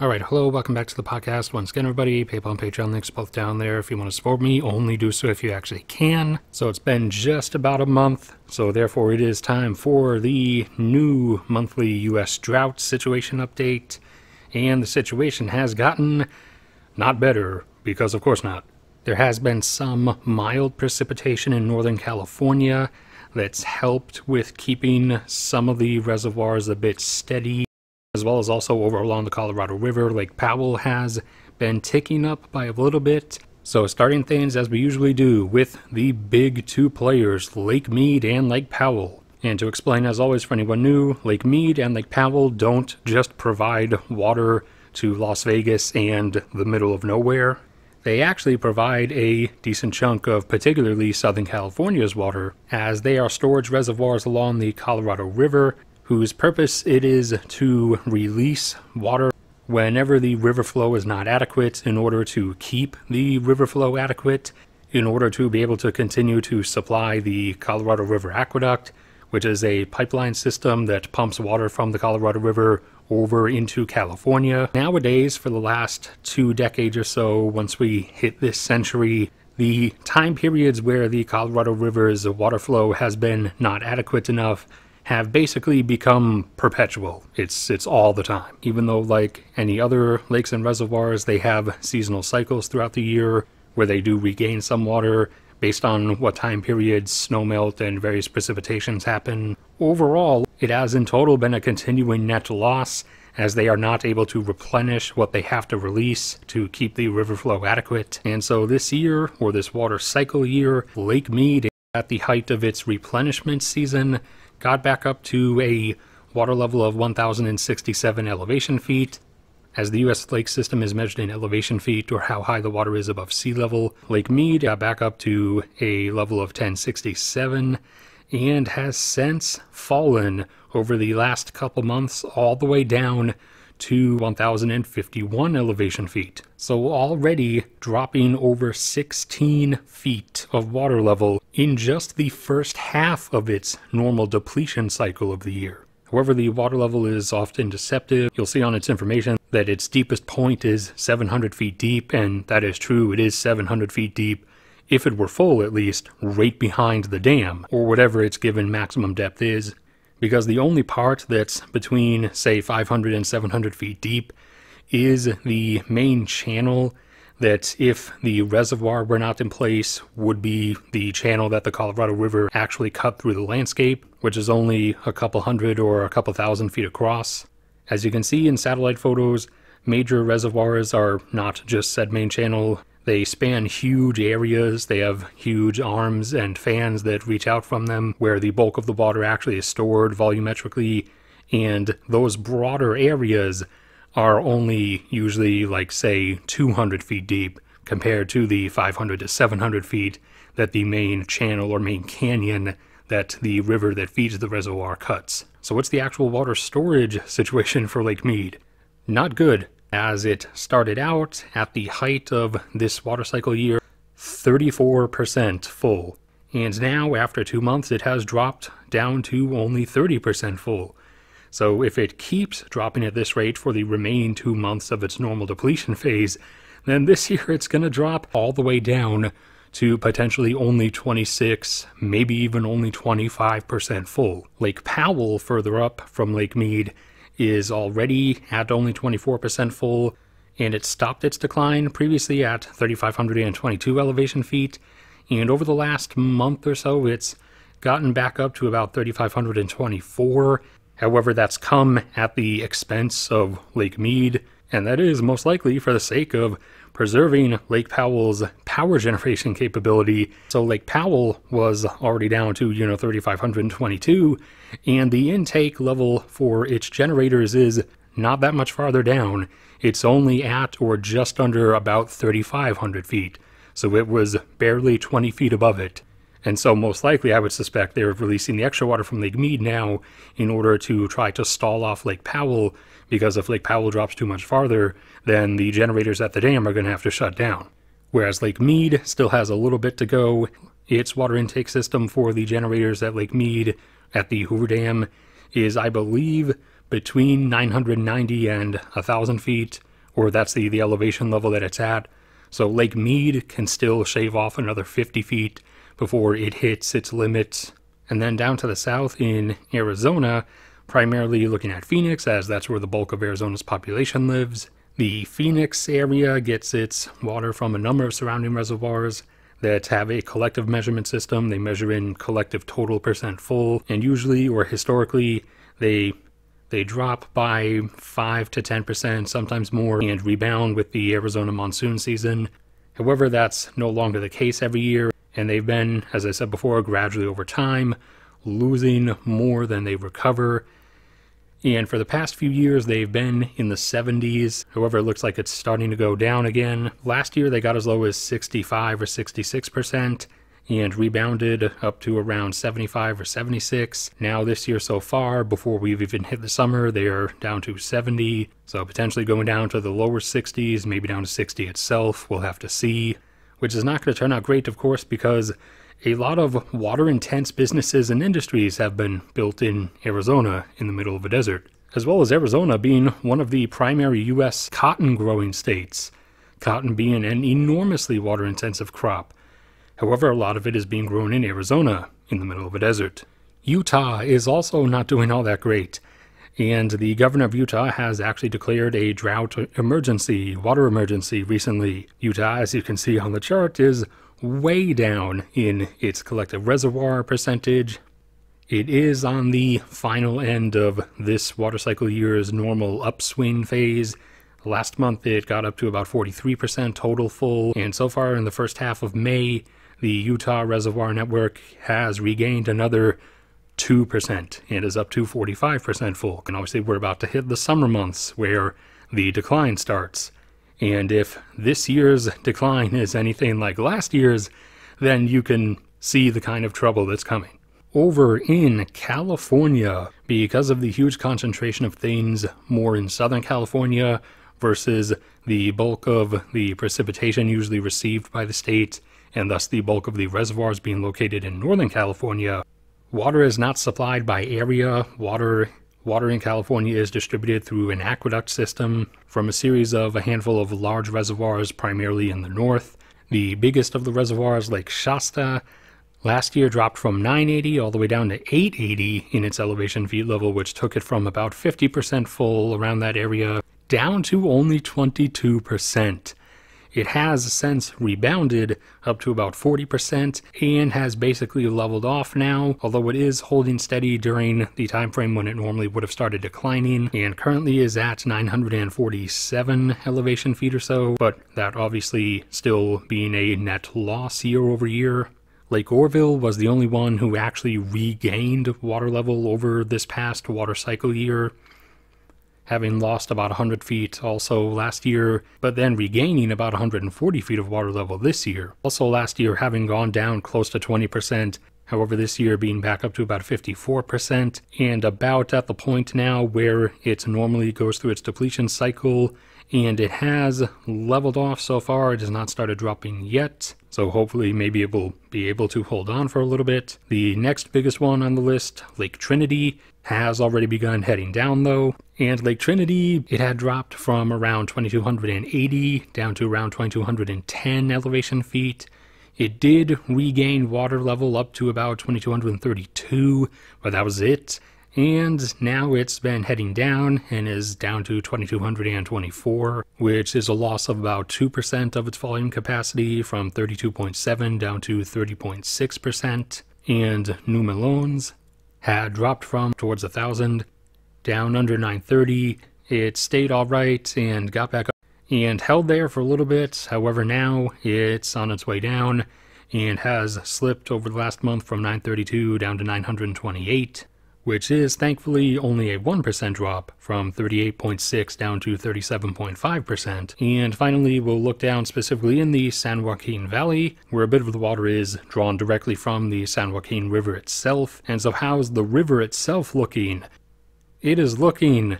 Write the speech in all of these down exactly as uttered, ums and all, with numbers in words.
All right, hello, welcome back to the podcast. Once again, everybody, PayPal and Patreon links both down there. If you want to support me, only do so if you actually can. So it's been just about a month, so therefore it is time for the new monthly U S drought situation update. And the situation has gotten not better, because of course not. There has been some mild precipitation in Northern California that's helped with keeping some of the reservoirs a bit steady, as well as also over along the Colorado River. Lake Powell has been ticking up by a little bit. So starting things as we usually do with the big two players, Lake Mead and Lake Powell. And to explain, as always, for anyone new, Lake Mead and Lake Powell don't just provide water to Las Vegas and the middle of nowhere. They actually provide a decent chunk of particularly Southern California's water, as they are storage reservoirs along the Colorado River, whose purpose it is to release water whenever the river flow is not adequate in order to keep the river flow adequate, in order to be able to continue to supply the Colorado River Aqueduct, which is a pipeline system that pumps water from the Colorado River over into California. Nowadays, for the last two decades or so, once we hit this century, the time periods where the Colorado River's water flow has been not adequate enough have basically become perpetual. It's it's all the time. Even though, like any other lakes and reservoirs, they have seasonal cycles throughout the year where they do regain some water based on what time periods snowmelt and various precipitations happen. Overall, it has in total been a continuing net loss, as they are not able to replenish what they have to release to keep the river flow adequate. And so this year, or this water cycle year, Lake Mead, at the height of its replenishment season, got back up to a water level of one thousand sixty-seven elevation feet. As the U S lake system is measured in elevation feet, or how high the water is above sea level, Lake Mead got back up to a level of ten sixty-seven and has since fallen over the last couple months all the way down to one thousand fifty-one elevation feet. So already dropping over sixteen feet of water level in just the first half of its normal depletion cycle of the year. However, the water level is often deceptive. You'll see on its information that its deepest point is seven hundred feet deep, and that is true, it is seven hundred feet deep, if it were full at least, right behind the dam, or whatever its given maximum depth is. Because the only part that's between, say, five hundred and seven hundred feet deep is the main channel that, if the reservoir were not in place, would be the channel that the Colorado River actually cut through the landscape, which is only a couple hundred or a couple thousand feet across. As you can see in satellite photos, major reservoirs are not just said main channel. They span huge areas, they have huge arms and fans that reach out from them, where the bulk of the water actually is stored volumetrically, and those broader areas are only usually, like, say, two hundred feet deep compared to the five hundred to seven hundred feet that the main channel or main canyon that the river that feeds the reservoir cuts. So what's the actual water storage situation for Lake Mead? Not good. As it started out at the height of this water cycle year, thirty-four percent full. And now, after two months, it has dropped down to only thirty percent full. So if it keeps dropping at this rate for the remaining two months of its normal depletion phase, then this year it's going to drop all the way down to potentially only twenty-six, maybe even only twenty-five percent full. Lake Powell, further up from Lake Mead, is already at only twenty-four percent full, and it stopped its decline previously at three thousand five hundred twenty-two elevation feet, and over the last month or so it's gotten back up to about three thousand five hundred twenty-four. However, that's come at the expense of Lake Mead, and that is most likely for the sake of preserving Lake Powell's power generation capability. So Lake Powell was already down to, you know, three thousand five hundred twenty-two, and the intake level for its generators is not that much farther down. It's only at or just under about three thousand five hundred feet, so it was barely twenty feet above it. And so most likely, I would suspect, they're releasing the extra water from Lake Mead now in order to try to stall off Lake Powell, because if Lake Powell drops too much farther, then the generators at the dam are going to have to shut down. Whereas Lake Mead still has a little bit to go. Its water intake system for the generators at Lake Mead at the Hoover Dam is, I believe, between nine hundred ninety and one thousand feet, or that's the, the elevation level that it's at. So Lake Mead can still shave off another fifty feet before it hits its limits. And then down to the south in Arizona, primarily looking at Phoenix, as that's where the bulk of Arizona's population lives. The Phoenix area gets its water from a number of surrounding reservoirs that have a collective measurement system. They measure in collective total percent full, and usually or historically they they drop by five to ten percent, sometimes more, and rebound with the Arizona monsoon season. However, that's no longer the case every year, and they've been, as I said before, gradually over time losing more than they recover. And for the past few years, they've been in the seventies. However, it looks like it's starting to go down again. Last year, they got as low as sixty-five or sixty-six percent and rebounded up to around seventy-five or seventy-six. Now this year so far, before we've even hit the summer, they are down to seventy. So potentially going down to the lower sixties, maybe down to sixty itself. We'll have to see. Which is not going to turn out great, of course, because a lot of water-intense businesses and industries have been built in Arizona in the middle of a desert, as well as Arizona being one of the primary U S cotton-growing states, cotton being an enormously water-intensive crop. However, a lot of it is being grown in Arizona in the middle of a desert. Utah is also not doing all that great, and the governor of Utah has actually declared a drought emergency, water emergency recently. Utah, as you can see on the chart, is way down in its collective reservoir percentage. It is on the final end of this water cycle year's normal upswing phase. Last month it got up to about forty-three percent total full, and so far in the first half of May, the Utah Reservoir Network has regained another two percent and is up to forty-five percent full. And obviously we're about to hit the summer months where the decline starts. And if this year's decline is anything like last year's, then you can see the kind of trouble that's coming. Over in California, because of the huge concentration of things more in Southern California versus the bulk of the precipitation usually received by the state, and thus the bulk of the reservoirs being located in Northern California, water is not supplied by area. Water Water in California is distributed through an aqueduct system from a series of a handful of large reservoirs, primarily in the north. The biggest of the reservoirs, Lake Shasta, last year dropped from nine eighty all the way down to eight eighty in its elevation feet level, which took it from about fifty percent full around that area down to only twenty-two percent. It has since rebounded up to about forty percent and has basically leveled off now, although it is holding steady during the time frame when it normally would have started declining, and currently is at nine hundred forty-seven elevation feet or so, but that obviously still being a net loss year over year. Lake Oroville was the only one who actually regained water level over this past water cycle year, having lost about one hundred feet also last year, but then regaining about one hundred forty feet of water level this year. Also last year having gone down close to twenty percent, however this year being back up to about fifty-four percent, and about at the point now where it normally goes through its depletion cycle, and it has leveled off so far. It has not started dropping yet, so hopefully maybe it will be able to hold on for a little bit. The next biggest one on the list, Lake Trinity, has already begun heading down though, and Lake Trinity, it had dropped from around twenty-two eighty down to around twenty-two ten elevation feet. It did regain water level up to about twenty-two thirty-two, but that was it. And now it's been heading down and is down to twenty-two twenty-four, which is a loss of about two percent of its volume capacity, from thirty-two point seven down to thirty point six percent. And New Melones had dropped from towards one thousand, down under nine thirty. It stayed all right and got back up and held there for a little bit. However, now it's on its way down and has slipped over the last month from nine thirty-two down to nine twenty-eight. Which is thankfully only a one percent drop, from thirty-eight point six down to thirty-seven point five percent. And finally, we'll look down specifically in the San Joaquin Valley, where a bit of the water is drawn directly from the San Joaquin River itself. And so how's the river itself looking? It is looking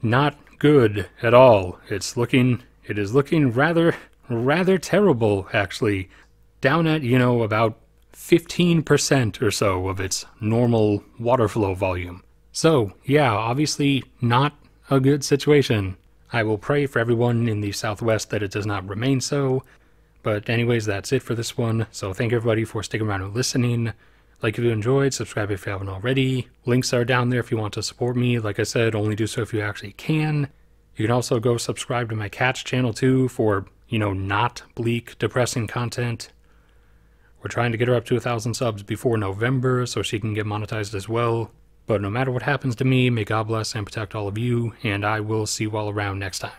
not good at all. It's looking, it is looking rather, rather terrible, actually. Down at, you know, about fifteen percent or so of its normal water flow volume. So, yeah, obviously not a good situation. I will pray for everyone in the Southwest that it does not remain so. But anyways, that's it for this one. So thank everybody for sticking around and listening. Like if you enjoyed, subscribe if you haven't already. Links are down there if you want to support me. Like I said, only do so if you actually can. You can also go subscribe to my cat's channel too for, you know, not bleak, depressing content. We're trying to get her up to one thousand subs before November so she can get monetized as well. But no matter what happens to me, may God bless and protect all of you, and I will see you all around next time.